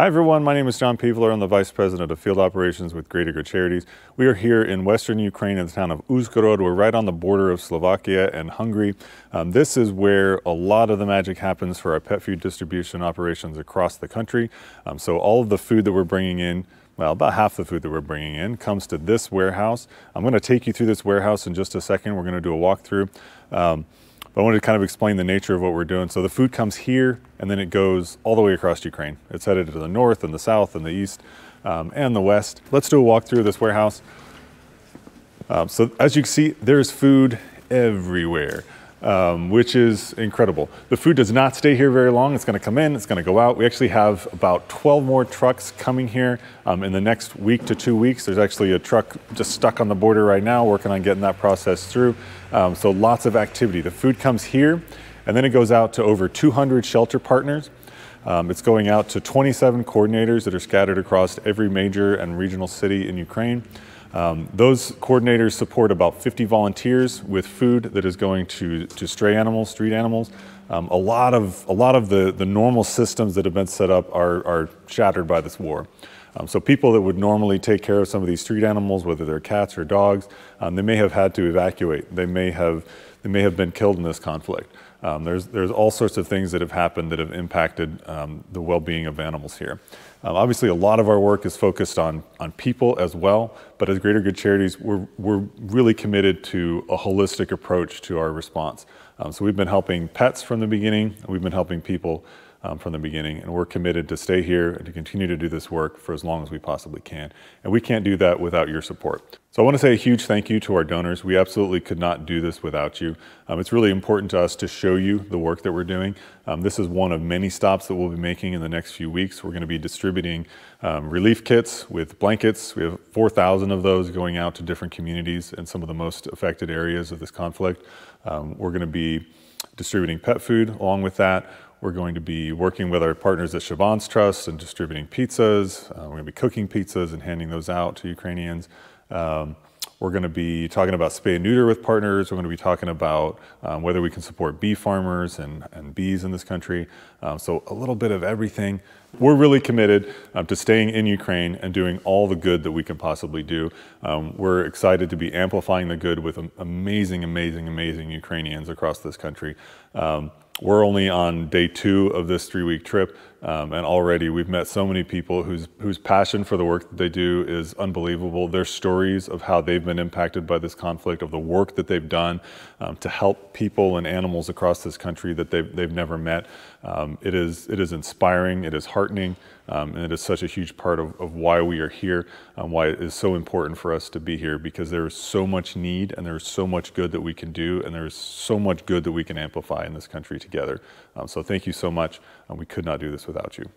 Hi everyone, my name is John Peaveler. I'm the Vice President of Field Operations with Greater Good Charities. We are here in western Ukraine in the town of Uzgorod. We're right on the border of Slovakia and Hungary. This is where a lot of the magic happens for our pet food distribution operations across the country. So all of the food that we're bringing in, well, about half the food that we're bringing in comes to this warehouse. I'm going to take you through this warehouse in just a second. We're going to do a walkthrough. I wanted to kind of explain the nature of what we're doing. So the food comes here and then it goes all the way across Ukraine. It's headed to the north and the south and the east and the west. Let's do a walkthrough of this warehouse. So as you can see, there's food everywhere, which is incredible. The food does not stay here very long. It's gonna come in, it's gonna go out. We actually have about 12 more trucks coming here in the next week to 2 weeks. There's actually a truck just stuck on the border right now, working on getting that process through. So lots of activity. The food comes here and then it goes out to over 200 shelter partners. It's going out to 27 coordinators that are scattered across every major and regional city in Ukraine. Those coordinators support about 50 volunteers with food that is going to stray animals, street animals. A lot of the normal systems that have been set up are shattered by this war. So people that would normally take care of some of these street animals, whether they're cats or dogs, they may have had to evacuate. They may have been killed in this conflict. There's all sorts of things that have happened that have impacted the well-being of animals here. Obviously, a lot of our work is focused on people as well, but as Greater Good Charities, we're really committed to a holistic approach to our response. So we've been helping pets from the beginning, we've been helping people from the beginning, and we're committed to stay here and to continue to do this work for as long as we possibly can. And we can't do that without your support. So I want to say a huge thank you to our donors. We absolutely could not do this without you. It's really important to us to show you the work that we're doing. This is one of many stops that we'll be making in the next few weeks. We're going to be distributing relief kits with blankets. We have 4,000 of those going out to different communities in some of the most affected areas of this conflict. We're going to be distributing pet food along with that. We're going to be working with our partners at Shabban's Trust and distributing pizzas. We're going to be cooking pizzas and handing those out to Ukrainians. We're going to be talking about spay and neuter with partners. We're going to be talking about whether we can support bee farmers and bees in this country. So a little bit of everything. We're really committed to staying in Ukraine and doing all the good that we can possibly do. We're excited to be amplifying the good with amazing, amazing, amazing Ukrainians across this country. We're only on day 2 of this 3-week trip, and already we've met so many people whose passion for the work that they do is unbelievable. Their stories of how they've been impacted by this conflict, of the work that they've done to help people and animals across this country that they've never met. It is inspiring, it is heartening, and it is such a huge part of why we are here and why it is so important for us to be here, because there is so much need and there is so much good that we can do and there is so much good that we can amplify in this country together. So thank you so much. We could not do this without you.